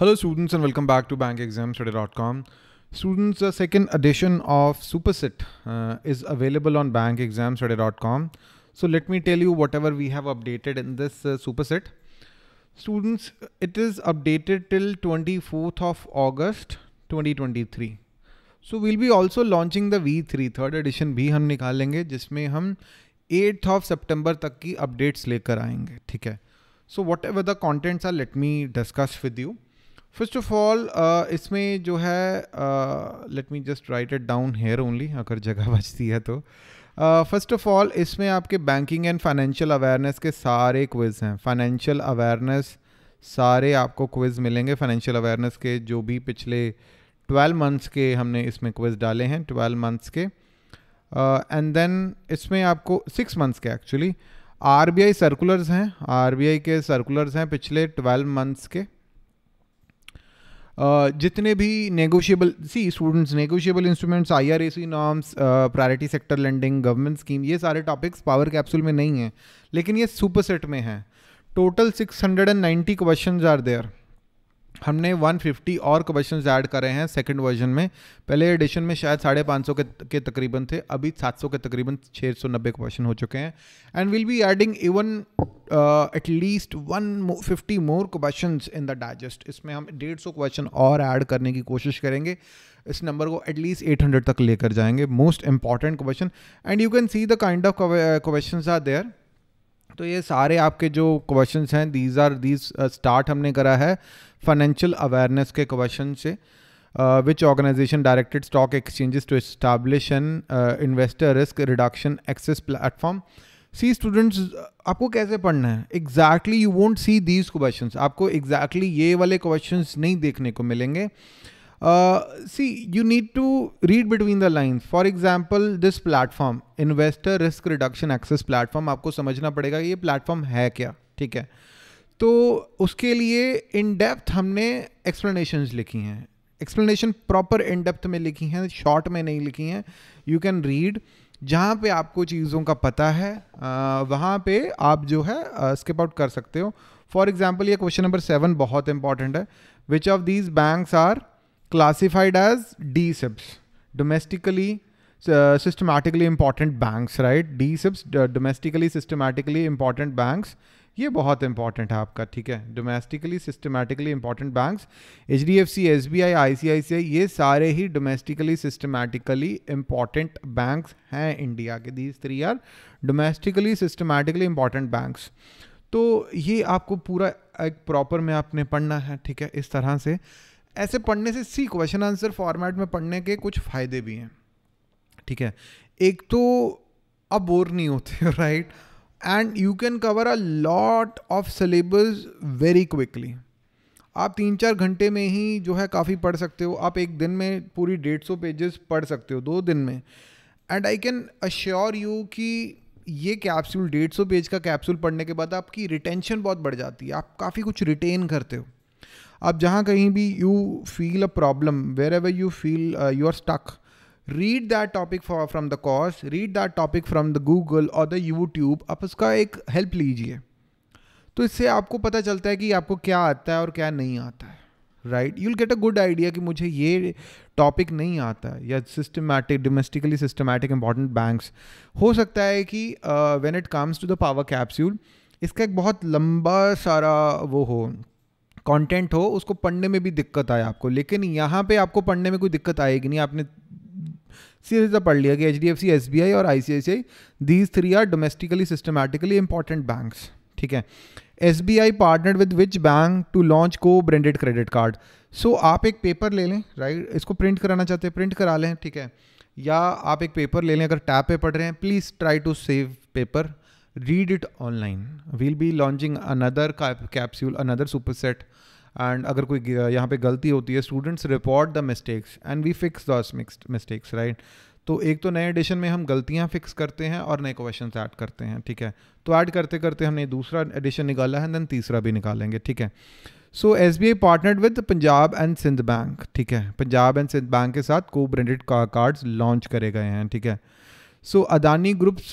Hello students and welcome back to BankExamPrep.com. Students, the second edition of Superset is available on BankExamPrep.com. So let me tell you whatever we have updated in this Superset. Students, it is updated till 24th of August 2023. So we'll be also launching the V3 third edition भी हम निकालेंगे जिसमें हम 8th of September तक की updates लेकर आएंगे, ठीक है? So whatever the contents are, let me discuss with you. First of all, इसमें जो है, let me just write it down here only, अगर जगह बचती है तो. First of all, इसमें आपके banking and financial awareness के सारे quiz हैं. Financial awareness सारे आपको quiz मिलेंगे. Financial awareness के जो भी पिछले 12 months के हमने इसमें quiz डाले हैं, 12 months के. And then इसमें आपको 6 months के actually. RBI सर्कुलर्स हैं, RBI के सर्कुलर्स हैं पिछले 12 मंथ्स के. जितने भी नेगोशिएबल सी students negotiable instruments, IRAC norms, priority sector lending, government scheme, ये सारे टॉपिक्स पावर कैप्सूल में नहीं हैं लेकिन ये सुपरसेट में हैं. Total 690 questions are there. हमने 150 और क्वेश्चंस ऐड करे हैं सेकंड वर्जन में. पहले एडिशन में शायद 550 के तकरीबन थे, अभी 700 के तकरीबन 690 क्वेश्चन हो चुके हैं. And will be adding even at least 150 more questions in the digest. इसमें हम 150 क्वेश्चन और ऐड करने की कोशिश करेंगे. इस नंबर को एटलीस्ट 800 तक लेकर जाएंगे. Most important question and you can see the kind of questions are there. तो ये सारे आपके जो क्वेश्चंस हैं, दीज स्टार्ट हमने करा है फाइनेंशियल अवेयरनेस के क्वेश्चन से. Which organisation directed stock exchanges to establish an investor risk reduction access platform. See students, आपको कैसे पढ़ना है exactly, you won't see these questions. आपको एग्जैक्टली ये वाले क्वेश्चंस नहीं देखने को मिलेंगे. See, you need to read between the lines. For example, this platform investor risk reduction access platform, आपको समझना पड़ेगा ये प्लेटफॉर्म है क्या, ठीक है? तो उसके लिए इन डेप्थ हमने एक्सप्लेनेशंस लिखी हैं. एक्सप्लेनेशन प्रॉपर इन डेप्थ में लिखी हैं, शॉर्ट में नहीं लिखी हैं. You can read. जहाँ पे आपको चीज़ों का पता है वहाँ पे आप जो है स्किप आउट कर सकते हो. फॉर एग्जांपल, ये क्वेश्चन नंबर 7 बहुत इंपॉर्टेंट है. Which of these banks are classified as DSIBs, domestically systematically important banks, right? DSIBs, domestically systematically important banks, ये बहुत इंपॉर्टेंट है आपका, ठीक है? Domestically systematically important banks, HDFC, SBI, ICICI, ये सारे ही डोमेस्टिकली सिस्टमैटिकली इंपॉर्टेंट बैंक्स हैं इंडिया के. These 3 are domestically systematically important banks. तो ये आपको पूरा एक प्रॉपर में आपने पढ़ना है, ठीक है? इस तरह से ऐसे पढ़ने से सी क्वेश्चन आंसर फॉर्मेट में पढ़ने के कुछ फ़ायदे भी हैं, ठीक है? एक तो आप बोर नहीं होते, right? And you can cover a lot of syllabus very quickly. आप 3-4 घंटे में ही जो है काफ़ी पढ़ सकते हो. आप एक दिन में पूरी 150 पेजेस पढ़ सकते हो 2 दिन में. And I can assure you कि ये कैप्सूल 150 पेज का कैप्सूल पढ़ने के बाद आपकी रिटेंशन बहुत बढ़ जाती है. आप काफ़ी कुछ रिटेन करते हो. आप जहाँ कहीं भी you feel a problem, wherever you feel you are stuck, read that topic from the course, read that topic from the Google or the YouTube. आप उसका एक help लीजिए. तो इससे आपको पता चलता है कि आपको क्या आता है और क्या नहीं आता है, right? You'll get a good idea कि मुझे ये topic नहीं आता है, या systematic, domestically systematic important banks. हो सकता है कि when it comes to the power capsule, इसका एक बहुत लंबा सारा वो हो, content हो, उसको पढ़ने में भी दिक्कत आए आपको. लेकिन यहाँ पे आपको पढ़ने में कोई दिक्कत आएगी नहीं. आपने सीरीज पढ़ लिया कि HDFC, SBI और ICICI, these 3 are domestically systematically important banks, ठीक है? SBI partnered with which bank to launch co-branded credit card? So आप एक पेपर ले लें, राइट? इसको प्रिंट कराना चाहते हैं, प्रिंट करा लें, ठीक है? या आप एक पेपर ले लें. अगर टैब पे पढ़ रहे हैं, please try to save paper, read it online. We'll be launching another capsule, another superset. And अगर कोई यहाँ पे गलती होती है, students report the mistakes and we fix those mistakes, right? तो एक तो नए एडिशन में हम गलतियाँ फिक्स करते हैं और नए क्वेश्चंस ऐड करते हैं, ठीक है? तो ऐड करते करते हमने दूसरा एडिशन निकाला है, देन तीसरा भी निकालेंगे, ठीक है? So SBI partnered with Punjab and Sind bank, ठीक है? पंजाब एंड सिंध बैंक के साथ को ब्रांडेड कार्ड्स लॉन्च करे गए हैं, ठीक है? सो अदानी ग्रुप्स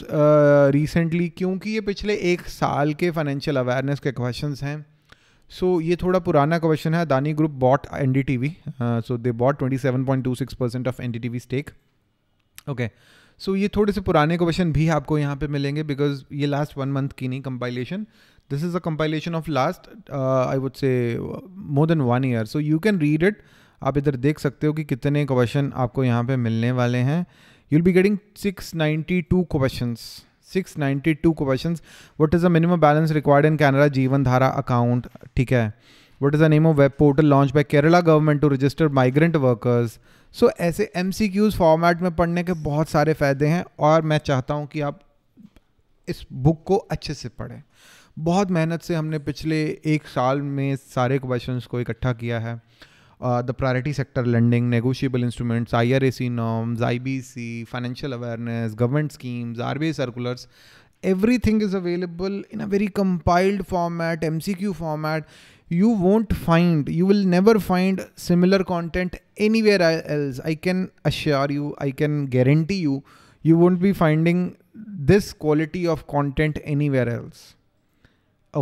रिसेंटली, क्योंकि ये पिछले 1 साल के फाइनेंशियल अवेयरनेस के क्वेश्चंस हैं, सो ये थोड़ा पुराना क्वेश्चन है. Adani group bought NDTV, so they bought 27.26% of NDTV stake. Okay, so ये थोड़े से पुराने क्वेश्चन भी आपको यहाँ पे मिलेंगे बिकॉज ये लास्ट 1 मंथ की नहीं compilation. This is a compilation of last I would say more than 1 year. So you can read it. आप इधर देख सकते हो कि कितने क्वेश्चन आपको यहाँ पे मिलने वाले हैं. You'll be getting 692 question. 692 questions. What is the minimum balance required in Canara Jeevan Dhara account? ठीक है. What is the name of web portal launch by Kerala government to register migrant workers? So ऐसे MCQs फॉर्मेट में पढ़ने के बहुत सारे फायदे हैं और मैं चाहता हूं कि आप इस बुक को अच्छे से पढ़ें. बहुत मेहनत से हमने पिछले 1 साल में सारे क्वेश्चंस को इकट्ठा किया है. The priority sector lending, negotiable instruments, IRAC norms, IBC, financial awareness, government schemes, RBI circulars, everything is available in a very compiled format, MCQ format. You will never find similar content anywhere else. I can assure you, I can guarantee you, you won't be finding this quality of content anywhere else.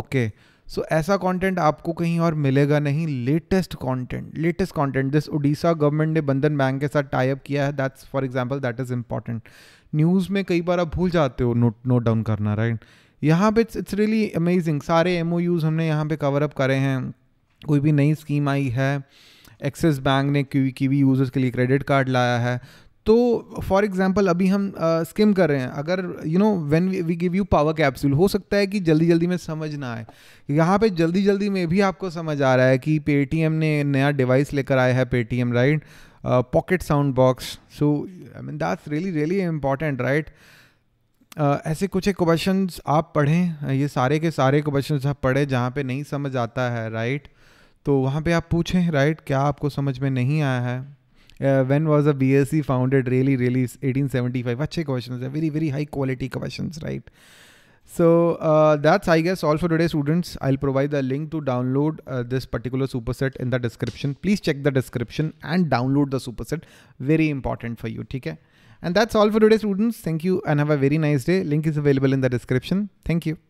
Okay. सो ऐसा content आपको कहीं और मिलेगा नहीं. Latest content this Orissa government ने Bandhan bank के साथ tie up किया है. That's for example, that is important. News में कई बार आप भूल जाते हो नोट डाउन करना, राइट. यहाँ पे इट्स रियली अमेजिंग. सारे MOUs हमने यहाँ पे कवर अप करे हैं. कोई भी नई स्कीम आई है, एक्सिस बैंक ने कीवी यूज़र्स के लिए क्रेडिट कार्ड लाया है. तो फॉर एग्जांपल अभी हम स्किम कर रहे हैं. अगर you know when we give you power capsule, हो सकता है कि जल्दी जल्दी में समझ ना आए. यहाँ पे जल्दी जल्दी में भी आपको समझ आ रहा है कि पेटीएम ने नया डिवाइस लेकर आया है, Paytm, right, pocket sound box. So I mean that's really really important, right. ऐसे कुछ एक क्वेश्चन आप पढ़ें. ये सारे के सारे क्वेश्चन आप पढ़ें. जहाँ पर नहीं समझ आता है, राइट, तो वहाँ पर आप पूछें, राइट, क्या आपको समझ में नहीं आया है. When was the BSE founded? Really 1875. Achhe questions, very high quality questions, right? So that's I guess all for today, students. I'll provide the link to download this particular superset in the description. Please check the description and download the superset. Very important for you, okay? And that's all for today, students. Thank you and have a very nice day. Link is available in the description. Thank you.